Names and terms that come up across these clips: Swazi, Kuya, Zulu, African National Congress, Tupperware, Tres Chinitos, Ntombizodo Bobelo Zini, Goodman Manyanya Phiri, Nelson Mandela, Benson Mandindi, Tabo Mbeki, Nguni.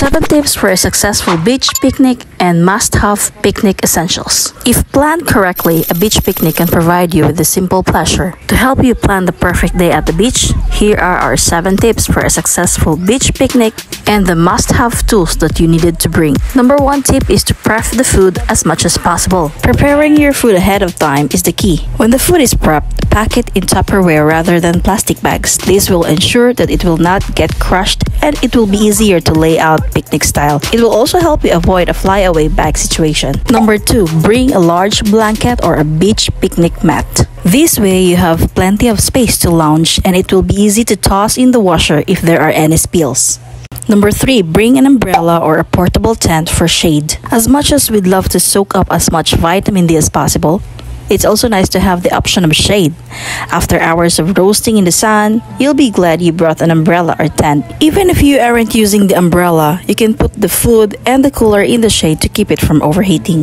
7 tips for a successful beach picnic and must-have picnic essentials. If planned correctly, a beach picnic can provide you with a simple pleasure. To help you plan the perfect day at the beach, here are our 7 tips for a successful beach picnic and the must-have tools that you needed to bring. Number 1 tip is to prep the food as much as possible. Preparing your food ahead of time is the key. When the food is prepped, pack it in Tupperware rather than plastic bags. This will ensure that it will not get crushed and it will be easier to lay out picnic style. It will also help you avoid a flyaway bag situation. Number 2, bring a large blanket or a beach picnic mat. This way you have plenty of space to lounge and it will be easy to toss in the washer if there are any spills. Number 3, bring an umbrella or a portable tent for shade. As much as we'd love to soak up as much vitamin D as possible, it's also nice to have the option of shade. After hours of roasting in the sun, you'll be glad you brought an umbrella or tent. Even if you aren't using the umbrella, you can put the food and the cooler in the shade to keep it from overheating.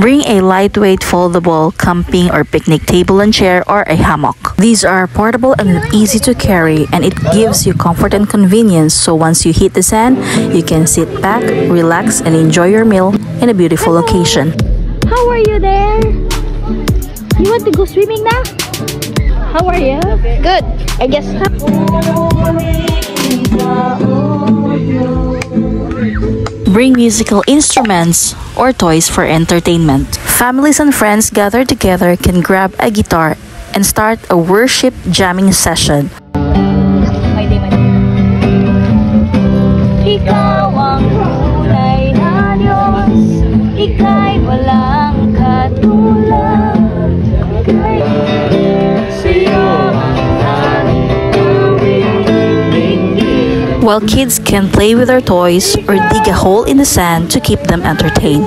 Bring a lightweight, foldable camping or picnic table and chair or a hammock. These are portable and easy to carry, and it gives you comfort and convenience, so once you hit the sand, you can sit back, relax, and enjoy your meal in a beautiful location. How are you there? You want to go swimming now? How are you? Good. I guess so. Bring musical instruments or toys for entertainment. Families and friends gathered together can grab a guitar and start a worship jamming session. While kids can play with their toys or dig a hole in the sand to keep them entertained.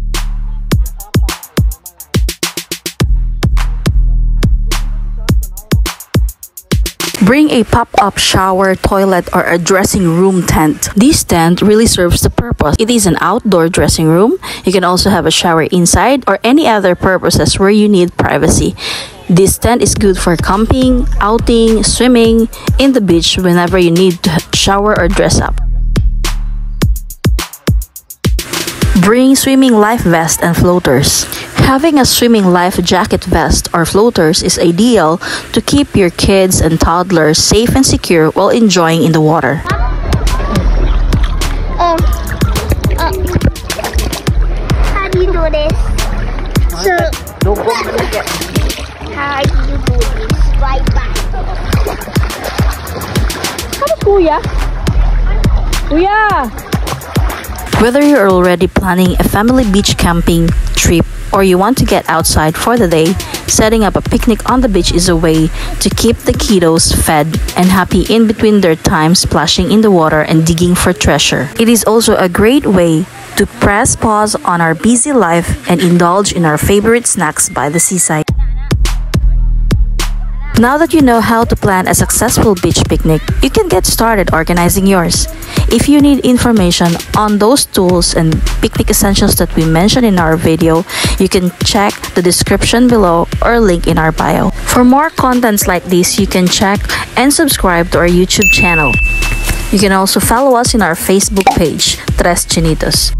Bring a pop-up shower, toilet, or a dressing room tent. This tent really serves the purpose. It is an outdoor dressing room. You can also have a shower inside or any other purposes where you need privacy. This tent is good for camping, outing, swimming, in the beach whenever you need to shower or dress up. Bring swimming life vest and floaters. Having a swimming life jacket vest or floaters is ideal to keep your kids and toddlers safe and secure while enjoying in the water. How do you do this? So, how do you do this? Right back. Hello, Kuya. Kuya! Whether you're already planning a family beach camping trip or you want to get outside for the day, setting up a picnic on the beach is a way to keep the kiddos fed and happy in between their time splashing in the water and digging for treasure. It is also a great way to press pause on our busy life and indulge in our favorite snacks by the seaside. Now that you know how to plan a successful beach picnic, you can get started organizing yours. If you need information on those tools and picnic essentials that we mentioned in our video, you can check the description below or link in our bio. For more contents like this, you can check and subscribe to our YouTube channel. You can also follow us in our Facebook page, Tres Chinitos.